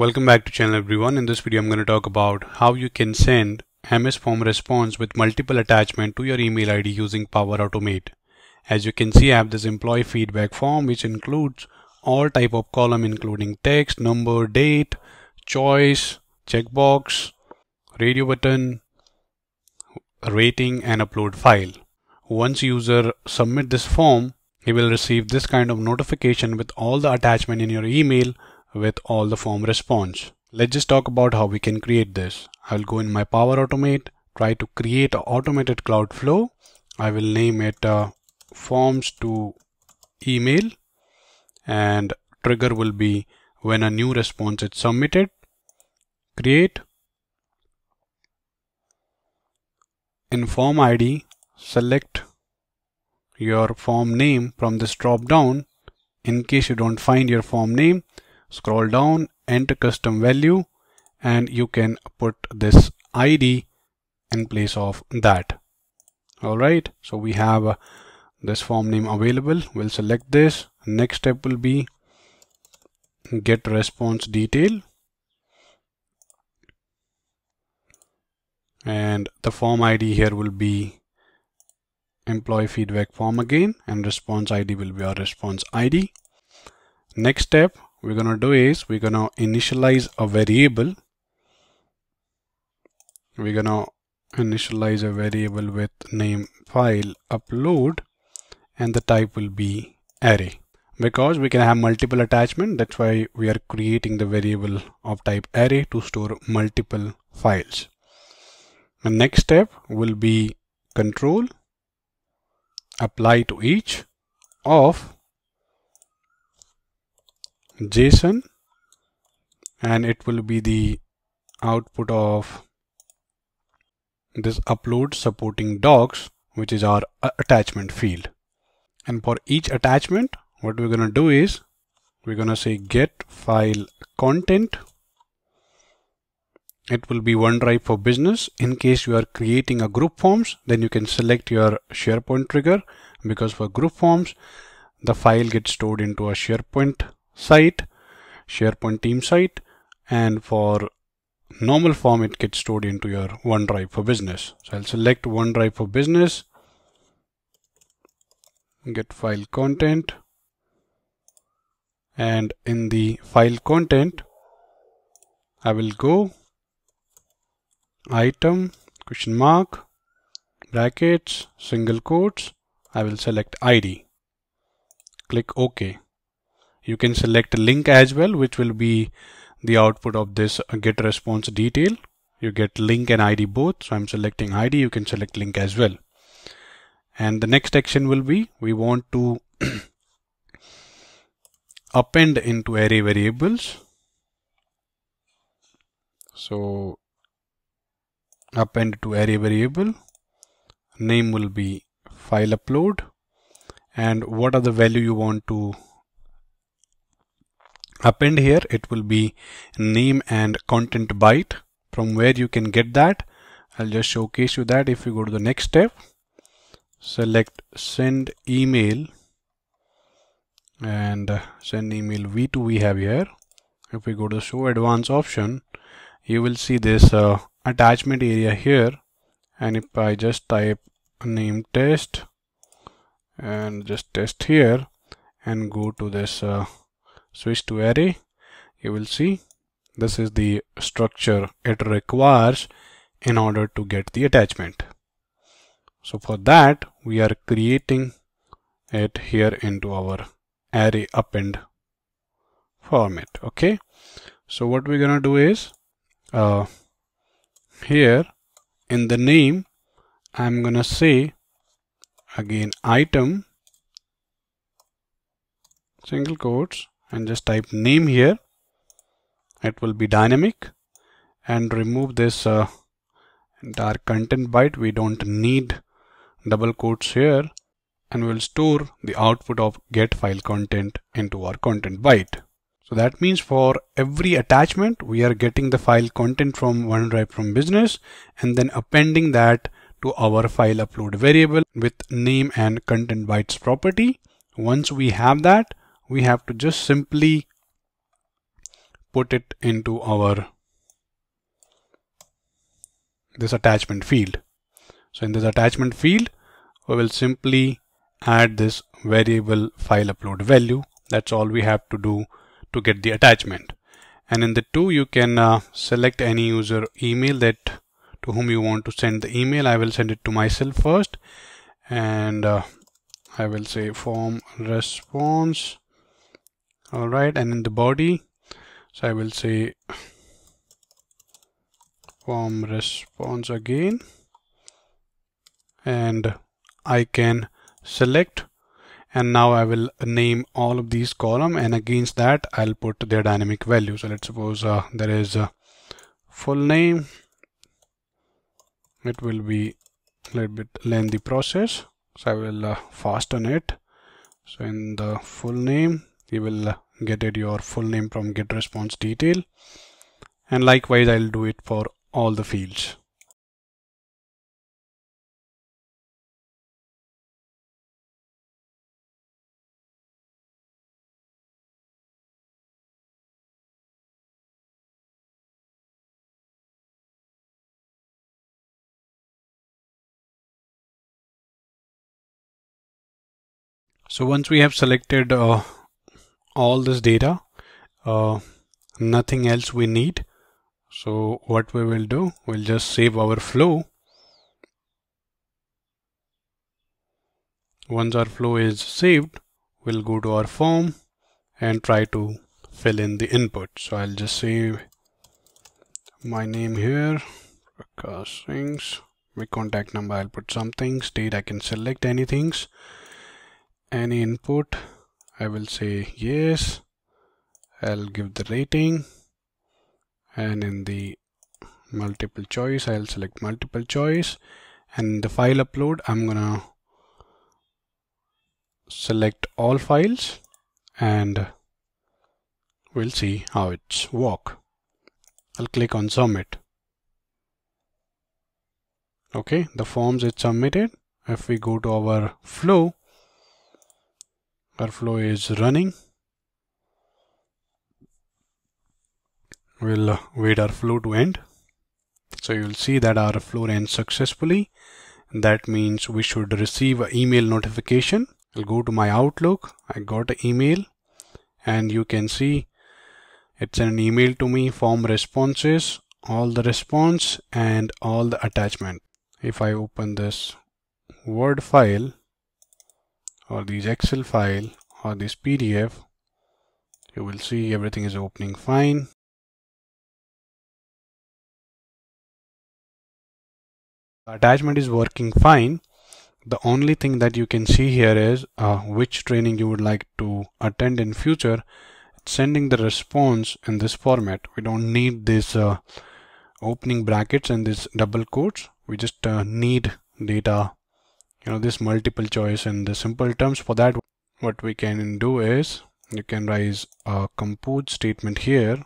Welcome back to channel everyone. In this video I'm going to talk about how you can send MS form response with multiple attachment to your email ID using Power Automate. As you can see, I have this employee feedback form which includes all type of column including text, number, date, choice, checkbox, radio button, rating and upload file. Once user submit this form, he will receive this kind of notification with all the attachment in your email with all the form response. Let's just talk about how we can create this. I'll go in my Power Automate, try to create an automated cloud flow. I will name it forms to email, and trigger will be when a new response is submitted. Create. In form ID, select your form name from this drop down. In case you don't find your form name, scroll down, enter custom value, and you can put this ID in place of that. Alright, so we have this form name available. We'll select this. Next step will be get response detail, and the form ID here will be employee feedback form again, and response ID will be our response ID. Next step we're gonna do is we're gonna initialize a variable. We're gonna initialize a variable with name file upload, and the type will be array. Because we can have multiple attachment, that's why we are creating the variable of type array to store multiple files. The next step will be control apply to each of JSON, and it will be the output of this upload supporting docs, which is our attachment field. And for each attachment, what we're going to do is we're going to say get file content. It will be OneDrive for Business. In case you are creating a group forms, then you can select your SharePoint trigger, because for group forms the file gets stored into a SharePoint site, SharePoint team site, and for normal form it gets stored into your OneDrive for Business. So I'll select OneDrive for Business, get file content, and in the file content I will go item question mark brackets single quotes. I will select ID, click OK. You can select link as well, which will be the output of this get response detail. You get link and ID both, so I'm selecting ID. You can select link as well. And the next action will be we want to append into array variables. So append to array variable, name will be file upload, and what are the value you want to append here. It will be name and content byte. From where you can get that, I'll just showcase you that. If you go to the next step, select send email, and send email v2 we have here. If we go to show advanced option, you will see this attachment area here, and if I just type name test and just test here and go to this switch to array, you will see this is the structure it requires in order to get the attachment. So for that we are creating it here into our array append format. Okay, so what we're gonna do is here in the name I'm gonna say again item single quotes and just type name here. It will be dynamic, and remove this entire content byte. We don't need double quotes here, and we'll store the output of get file content into our content byte. So that means for every attachment we are getting the file content from OneDrive from Business and then appending that to our file upload variable with name and content bytes property. Once we have that, we have to just simply put it into our this attachment field. So in this attachment field, we will simply add this variable file upload value. That's all we have to do to get the attachment. And in the two, you can select any user email that to whom you want to send the email. I will send it to myself first, and I will say form response. All right, and in the body, so I will say form response again, and I can select, and now I will name all of these column, and against that I'll put their dynamic value. So let's suppose there is a full name. It will be a little bit lengthy process, so I will fasten it. So in the full name, you will get it your full name from get response detail, and likewise I'll do it for all the fields. So once we have selected all this data, nothing else we need. So what we will do, we'll just save our flow. Once our flow is saved, we'll go to our form and try to fill in the input. So I'll just say my name here, Prakash Singh, my contact number, I'll put something, state I can select anything. Any input, I will say yes, I'll give the rating, and in the multiple choice, I'll select multiple choice, and the file upload, I'm gonna select all files, and we'll see how it's work. I'll click on submit. Okay, the forms is submitted. If we go to our flow, our flow is running. We'll wait our flow to end. So you'll see that our flow ends successfully. That means we should receive an email notification. I'll go to my Outlook. I got an email, and you can see it's an email to me, form responses, all the response and all the attachment. If I open this Word file, or these Excel file, or this PDF, you will see everything is opening fine. The attachment is working fine. The only thing that you can see here is which training you would like to attend in future. It's sending the response in this format. We don't need this opening brackets and this double quotes. We just need data, you know, this multiple choice in the simple terms. For that, what we can do is you can raise a compose statement here,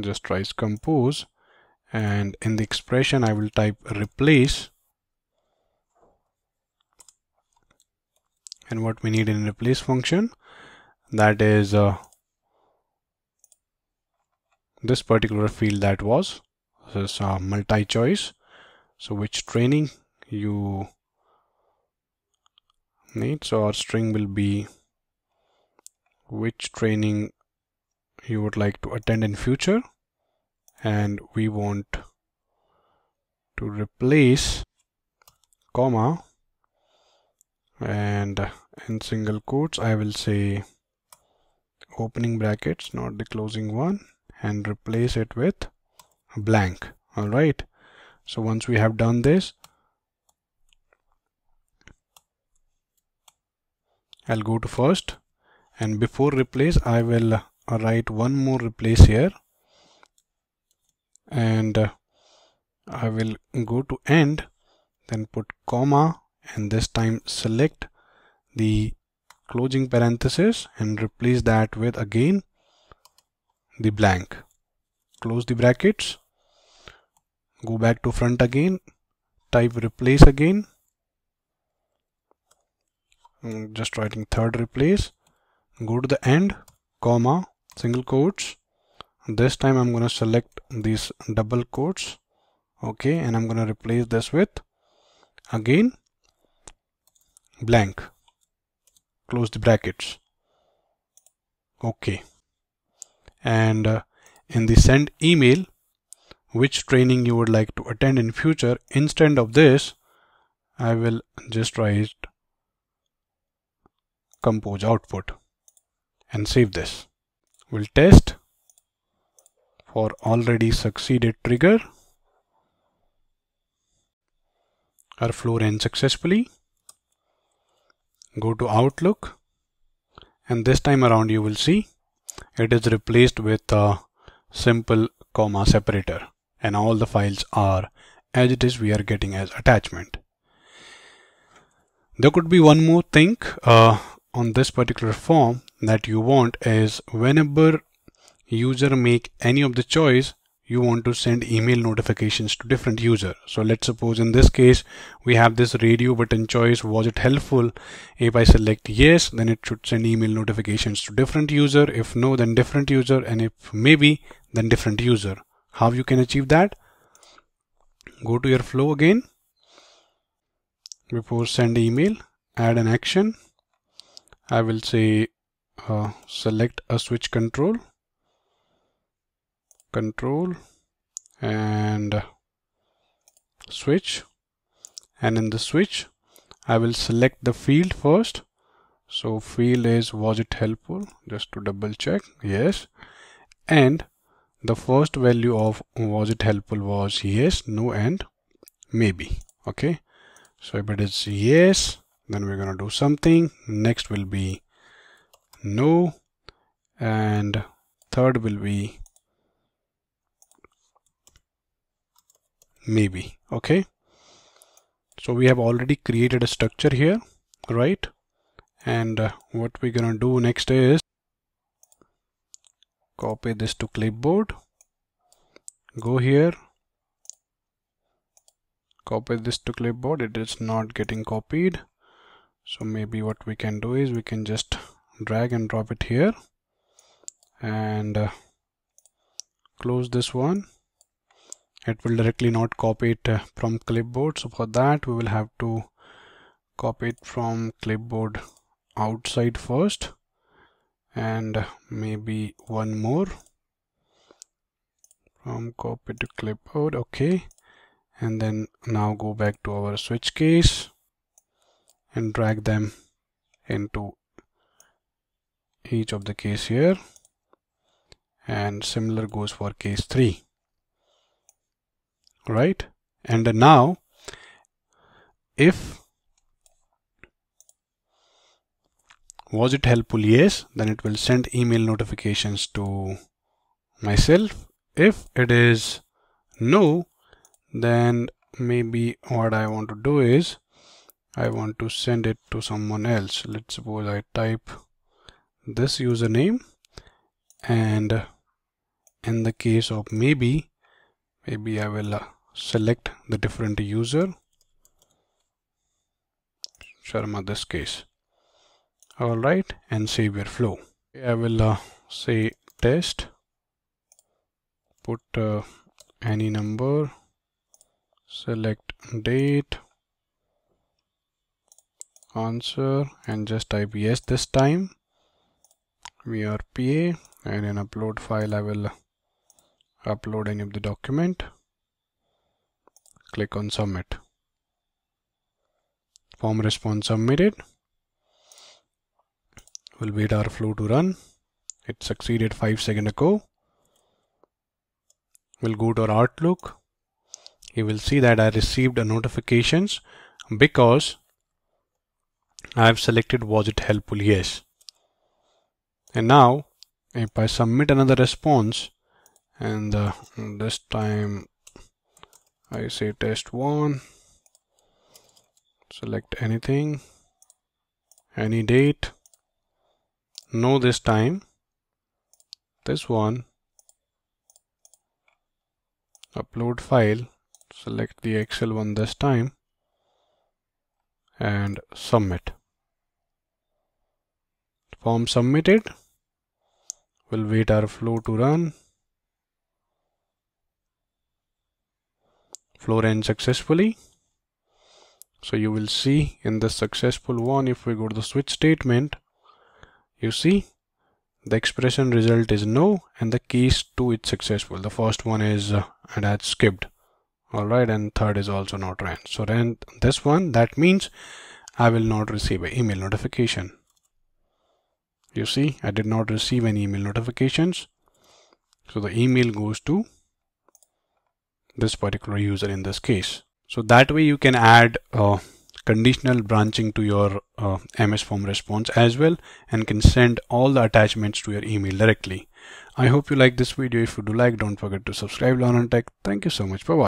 just raise compose, and in the expression I will type replace, and what we need in replace function, that is this particular field that was this multi-choice. So which training you need, so our string will be which training you would like to attend in future, and we want to replace comma, and in single quotes I will say opening brackets, not the closing one, and replace it with blank. All right, so once we have done this, I'll go to first, and before replace I will write one more replace here, and I will go to end, then put comma, and this time select the closing parenthesis and replace that with again the blank, close the brackets, go back to front again, type replace again, just writing third replace, go to the end, comma, single quotes. This time I'm going to select these double quotes, okay, and I'm going to replace this with again blank, close the brackets, okay. And in the send email, which training you would like to attend in future, instead of this I will just write compose output and save this. We'll test for already succeeded trigger. Our flow ran successfully. Go to Outlook, and this time around you will see it is replaced with a simple comma separator, and all the files are as it is we are getting as attachment. There could be one more thing on this particular form that you want is whenever user make any of the choice, you want to send email notifications to different user. So let's suppose in this case we have this radio button choice. Was it helpful? If I select yes, then it should send email notifications to different user. If no, then different user, and if maybe, then different user. How you can achieve that? Go to your flow again. Before send email, add an action. I will say select a switch control. Control and switch, and in the switch I will select the field first. So field is was it helpful, just to double check, yes, and the first value of was it helpful was yes, no, and maybe. Okay, so if it is yes, then we're gonna do something. Next will be no, and third will be maybe. Okay, so we have already created a structure here, right? And what we're gonna do next is copy this to clipboard, go here, copy this to clipboard. It is not getting copied, so maybe what we can do is we can just drag and drop it here and close this one. It will directly not copy it from clipboard, so for that we will have to copy it from clipboard outside first, and maybe one more from copy to clipboard. Okay, and then now go back to our switch case and drag them into each of the case here, and similar goes for case 3. Right, and now if was it helpful yes, then it will send email notifications to myself. If it is no, then maybe what I want to do is I want to send it to someone else. Let's suppose I type this username, and in the case of maybe I will select the different user, Sharma this case. All right, and save your flow. I will say test, put any number, select date, answer, and just type yes this time. We are PA, and in upload file I will upload any of the document, click on submit, form response submitted. We'll wait our flow to run. It succeeded 5 seconds ago. We'll go to our Outlook. You will see that I received a notifications because I have selected was it helpful yes. And now if I submit another response, and this time I say test one, select anything, any date, no this time, this one, upload file, select the Excel one this time, and submit. form submitted. We'll wait our flow to run. Flow ran successfully. So you will see in the successful one, if we go to the switch statement, you see the expression result is no and the keys to it's successful. The first one is and that's skipped. All right, and third is also not ran. So ran this one, that means I will not receive an email notification. You see, I did not receive any email notifications. So the email goes to this particular user in this case. So that way you can add conditional branching to your MS form response as well, and can send all the attachments to your email directly. I hope you like this video. If you do like, don't forget to subscribe Lernen Tech. Thank you so much. Bye bye.